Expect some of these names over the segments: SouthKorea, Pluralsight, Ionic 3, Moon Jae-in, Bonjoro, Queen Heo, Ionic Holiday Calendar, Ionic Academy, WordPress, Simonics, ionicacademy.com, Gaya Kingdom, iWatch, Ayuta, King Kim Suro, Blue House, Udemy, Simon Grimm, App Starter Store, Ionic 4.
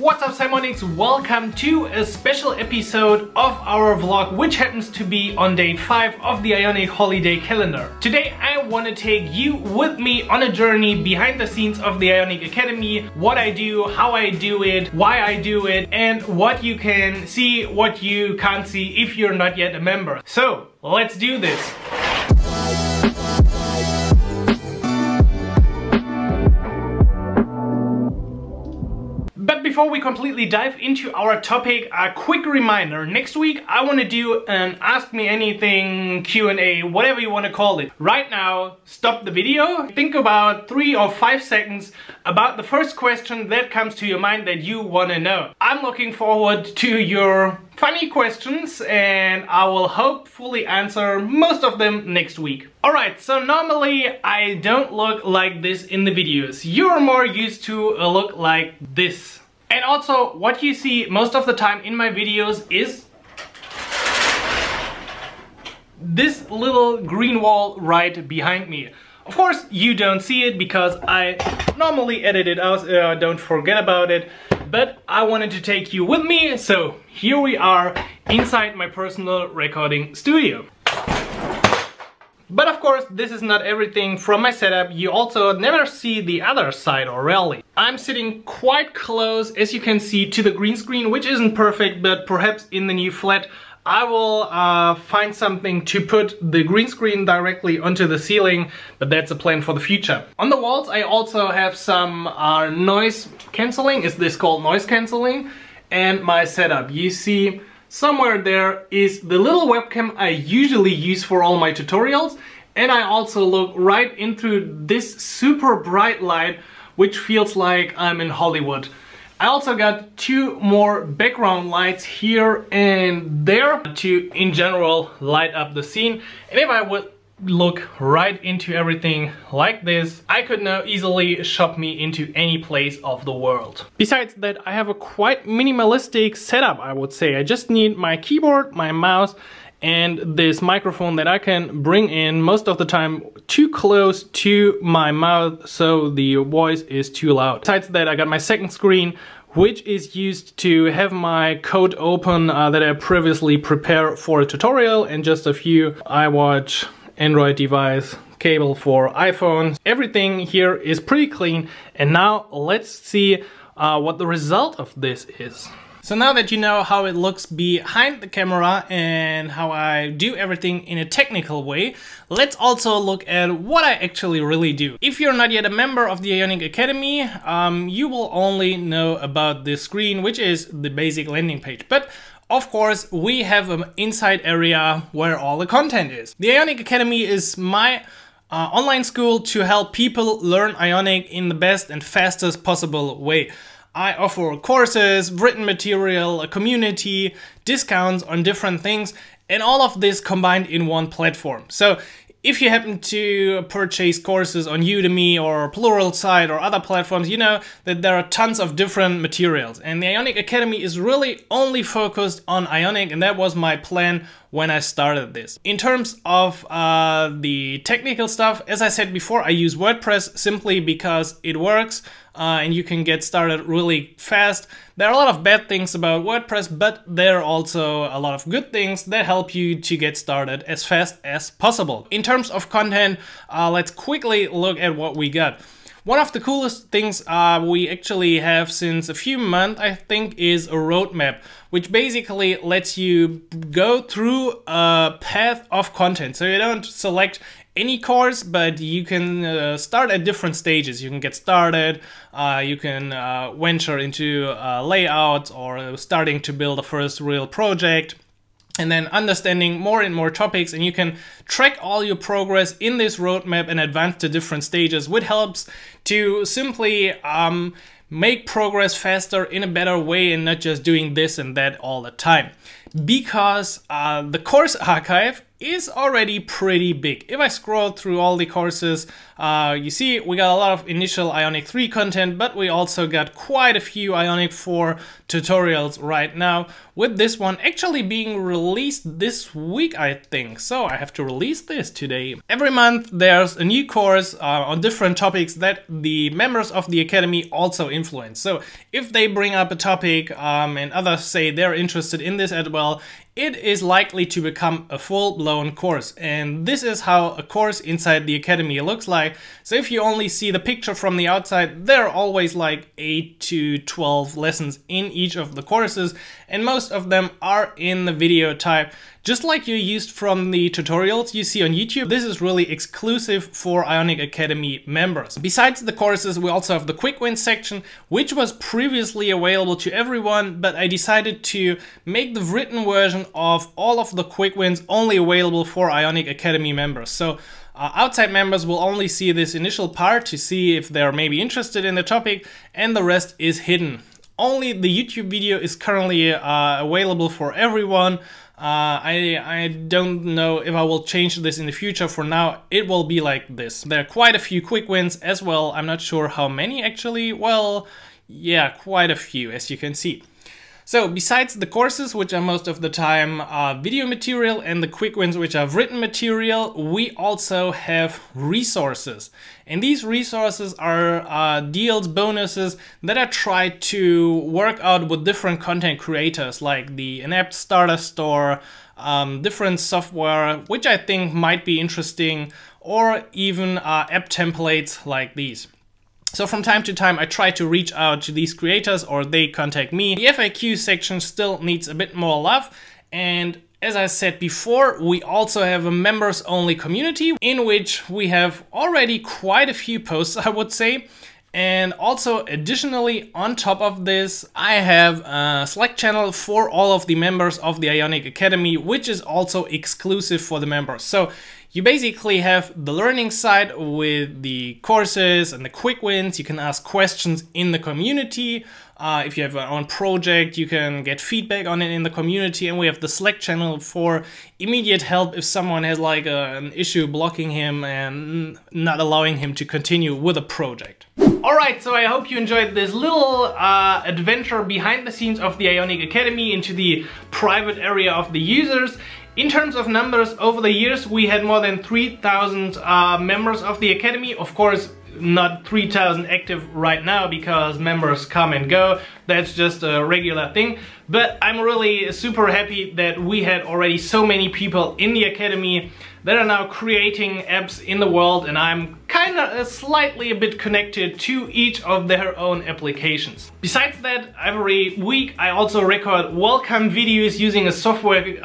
What's up, Simonics? Welcome to a special episode of our vlog, which happens to be on day 5 of the Ionic Holiday Calendar. Today I want to take you with me on a journey behind the scenes of the Ionic Academy, what I do, how I do it, why I do it, and what you can see, what you can't see if you're not yet a member. So, let's do this! Before we completely dive into our topic, a quick reminder, next week I want to do an Ask Me Anything Q&A, whatever you want to call it. Right now, stop the video, think about 3 or 5 seconds about the first question that comes to your mind that you want to know. I'm looking forward to your funny questions and I will hopefully answer most of them next week. Alright, so normally I don't look like this in the videos. You're more used to a look like this. And also, what you see most of the time in my videos is this little green wall right behind me. Of course, you don't see it because I normally edit it out, don't forget about it, but I wanted to take you with me, so here we are inside my personal recording studio. But of course, this is not everything from my setup. You also never see the other side, or rarely. I'm sitting quite close, as you can see, to the green screen, which isn't perfect, but perhaps in the new flat I will find something to put the green screen directly onto the ceiling, but that's a plan for the future. On the walls I also have some noise cancelling, is this called noise cancelling? And my setup. You see, somewhere there is the little webcam I usually use for all my tutorials, and I also look right into this super bright light, which feels like I'm in Hollywood. I also got 2 more background lights here and there to, in general, light up the scene. And if I would look right into everything like this, I could now easily shop me into any place of the world. Besides that, I have a quite minimalistic setup, I would say. I just need my keyboard, my mouse, and this microphone that I can bring in most of the time too close to my mouth, so the voice is too loud. Besides that, I got my second screen, which is used to have my code open that I previously prepared for a tutorial, and just a few iWatch, Android device, cable for iPhones. Everything here is pretty clean, and now let's see what the result of this is. So now that you know how it looks behind the camera and how I do everything in a technical way, let's also look at what I actually really do. If you're not yet a member of the Ionic Academy, you will only know about this screen, which is the basic landing page. But of course, we have an inside area where all the content is. The Ionic Academy is my online school to help people learn Ionic in the best and fastest possible way. I offer courses, written material, a community, discounts on different things, and all of this combined in one platform. So, if you happen to purchase courses on Udemy or Pluralsight or other platforms, you know that there are tons of different materials. And the Ionic Academy is really only focused on Ionic, and that was my plan when I started this. In terms of the technical stuff, as I said before, I use WordPress simply because it works and you can get started really fast. There are a lot of bad things about WordPress, but there are also a lot of good things that help you to get started as fast as possible. In terms of content, let's quickly look at what we got. One of the coolest things we actually have since a few months, I think, is a roadmap, which basically lets you go through a path of content. So you don't select any course, but you can start at different stages. You can get started, you can venture into layouts or starting to build a first real project, and then understanding more and more topics, and you can track all your progress in this roadmap and advance to different stages, which helps to simply make progress faster in a better way and not just doing this and that all the time. Because the course archive is already pretty big. If I scroll through all the courses, you see we got a lot of initial Ionic 3 content, but we also got quite a few Ionic 4 tutorials right now, with this one actually being released this week, I think. So I have to release this today. Every month there's a new course on different topics that the members of the Academy also influence. So if they bring up a topic and others say they're interested in this as well, it is likely to become a full-blown course. And this is how a course inside the Academy looks like. So if you only see the picture from the outside, there are always like 8 to 12 lessons in each of the courses, and most of them are in the video type, just like you used from the tutorials you see on YouTube. This is really exclusive for Ionic Academy members. Besides the courses, we also have the quick win section, which was previously available to everyone, but I decided to make the written version of all of the quick wins only available for Ionic Academy members. So outside members will only see this initial part to see if they're maybe interested in the topic, and the rest is hidden. Only the YouTube video is currently available for everyone. I don't know if I will change this in the future. For now, it will be like this. There are quite a few quick wins as well. I'm not sure how many actually. Well, yeah, quite a few, as you can see. So besides the courses, which are most of the time video material, and the quick wins, which are written material, we also have resources. And these resources are deals, bonuses that I try to work out with different content creators, like the App Starter Store, different software, which I think might be interesting, or even app templates like these. So from time to time I try to reach out to these creators, or they contact me. The FAQ section still needs a bit more love, and as I said before, we also have a members only community in which we have already quite a few posts, I would say. And also additionally on top of this, I have a Slack channel for all of the members of the Ionic Academy, which is also exclusive for the members. So you basically have the learning side with the courses and the quick wins. You can ask questions in the community. If you have your own project, you can get feedback on it in the community. And we have the Slack channel for immediate help if someone has like an issue blocking him and not allowing him to continue with a project. Alright, so I hope you enjoyed this little adventure behind the scenes of the Ionic Academy into the private area of the users. In terms of numbers, over the years we had more than 3,000 members of the Academy. Of course, not 3,000 active right now, because members come and go. That's just a regular thing. But I'm really super happy that we had already so many people in the Academy that are now creating apps in the world, and I'm kind of slightly a bit connected to each of their own applications. Besides that, every week I also record welcome videos using a software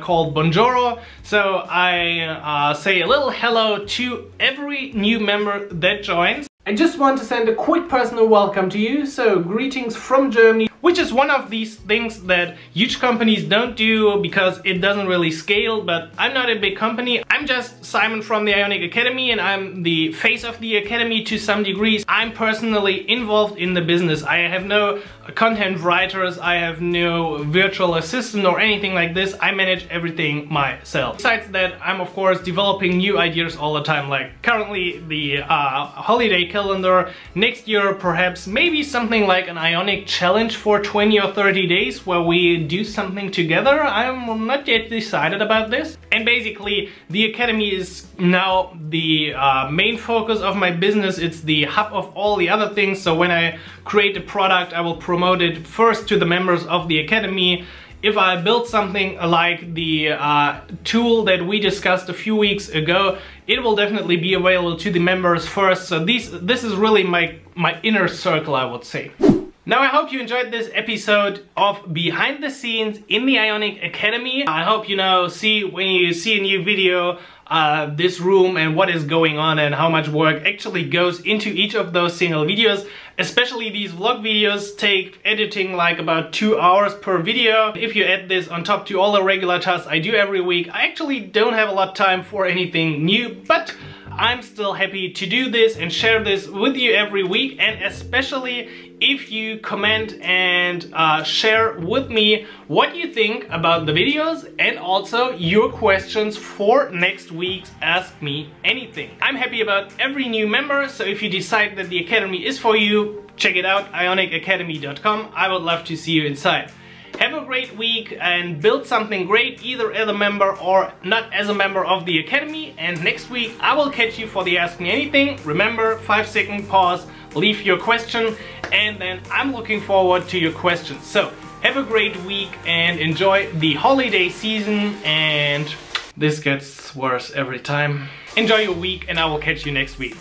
called Bonjoro. So I say a little hello to every new member that joins. I just want to send a quick personal welcome to you, so greetings from Germany, which is one of these things that huge companies don't do because it doesn't really scale, but I'm not a big company. I'm just Simon from the Ionic Academy, and I'm the face of the Academy to some degrees. I'm personally involved in the business. I have no content writers, I have no virtual assistant or anything like this. I manage everything myself. Besides that, I'm of course developing new ideas all the time, like currently the holiday calendar, next year perhaps maybe something like an Ionic challenge for 20 or 30 days where we do something together. I'm not yet decided about this. And basically the Academy is now the main focus of my business. It's the hub of all the other things. So when I create a product, I will promote it first to the members of the Academy. If I build something like the tool that we discussed a few weeks ago, it will definitely be available to the members first. So this is really my inner circle, I would say. Now I hope you enjoyed this episode of Behind the Scenes in the Ionic Academy. I hope you now see, when you see a new video, this room and what is going on and how much work actually goes into each of those single videos. Especially these vlog videos take editing like about 2 hours per video. If you add this on top to all the regular tasks I do every week, I actually don't have a lot of time for anything new, but I'm still happy to do this and share this with you every week. And especially if you comment and share with me what you think about the videos and also your questions for next week's Ask Me Anything. I'm happy about every new member, so if you decide that the Academy is for you, check it out, ionicacademy.com. I would love to see you inside. Have a great week and build something great, either as a member or not as a member of the Academy. And next week I will catch you for the Ask Me Anything. Remember, 5-second pause, leave your question, and then I'm looking forward to your questions. So have a great week and enjoy the holiday season. And this gets worse every time. Enjoy your week and I will catch you next week.